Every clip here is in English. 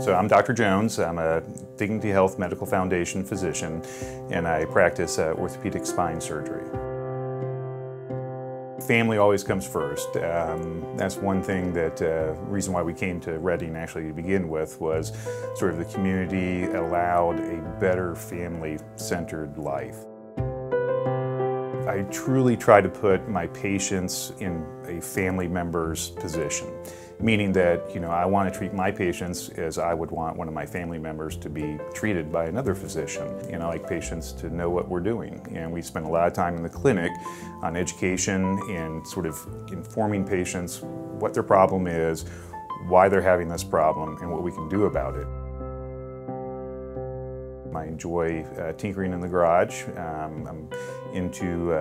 So I'm Dr. Jones. I'm a Dignity Health Medical Foundation physician, and I practice orthopedic spine surgery. Family always comes first. That's one thing that reason why we came to Redding actually to begin with was sort of the community allowed a better family-centered life. I truly try to put my patients in a family member's position, meaning that, you know, I want to treat my patients as I would want one of my family members to be treated by another physician. And I like patients to know what we're doing. And we spend a lot of time in the clinic on education and sort of informing patients what their problem is, why they're having this problem, and what we can do about it. I enjoy tinkering in the garage. I'm into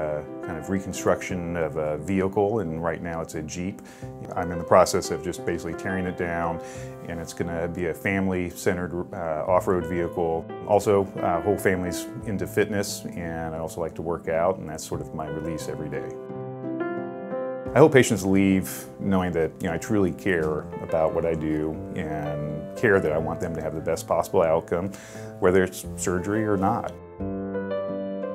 kind of reconstruction of a vehicle, and right now it's a Jeep. I'm in the process of just basically tearing it down, and it's going to be a family-centered off-road vehicle. Also, whole family's into fitness, and I also like to work out, and that's sort of my release every day. I hope patients leave knowing that, you know, I truly care about what I do and care that I want them to have the best possible outcome, whether it's surgery or not.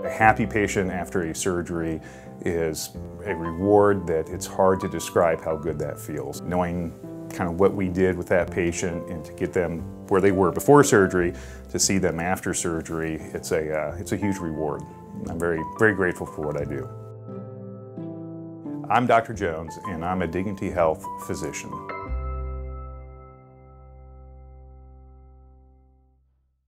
A happy patient after a surgery is a reward that it's hard to describe how good that feels. Knowing kind of what we did with that patient and to get them where they were before surgery to see them after surgery, it's a huge reward. I'm very, very grateful for what I do. I'm Dr. Jones, and I'm a Dignity Health physician.